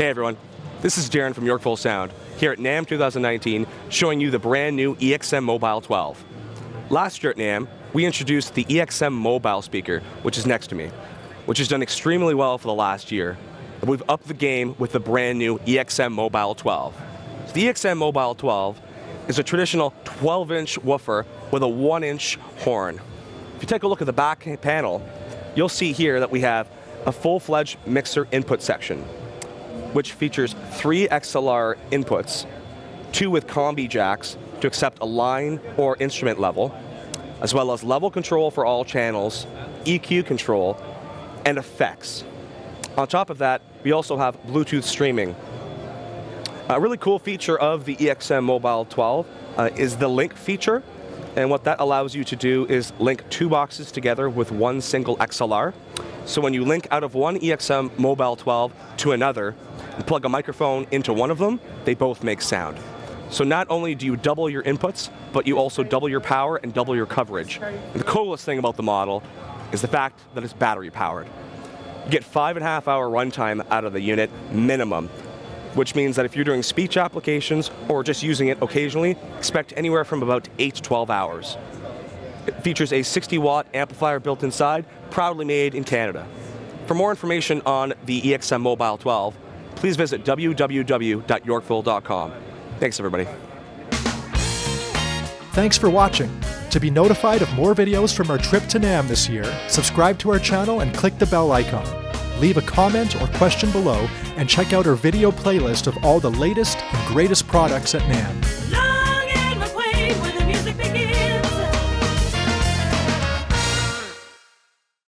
Hey everyone, this is Darren from Yorkville Sound here at NAMM 2019 showing you the brand new EXM Mobile 12. Last year at NAMM, we introduced the EXM Mobile speaker, which is next to me, which has done extremely well for the last year. We've upped the game with the brand new EXM Mobile 12. The EXM Mobile 12 is a traditional 12-inch woofer with a 1-inch horn. If you take a look at the back panel, you'll see here that we have a full-fledged mixer input section, which features 3 XLR inputs, 2 with combi jacks to accept a line or instrument level, as well as level control for all channels, EQ control, and effects. On top of that, we also have Bluetooth streaming. A really cool feature of the EXM Mobile 12 is the link feature, and what that allows you to do is link 2 boxes together with 1 single XLR. So when you link out of one EXM Mobile 12 to another and plug a microphone into one of them, they both make sound. So not only do you double your inputs, but you also double your power and double your coverage. And the coolest thing about the model is the fact that it's battery powered. You get 5.5 hour runtime out of the unit minimum, which means that if you're doing speech applications or just using it occasionally, expect anywhere from about 8 to 12 hours. It features a 60-watt amplifier built inside, proudly made in Canada. For more information on the EXM Mobile 12, please visit www.yorkville.com. Thanks, everybody. Thanks for watching. To be notified of more videos from our trip to NAMM this year, subscribe to our channel and click the bell icon. Leave a comment or question below and check out our video playlist of all the latest and greatest products at NAMM.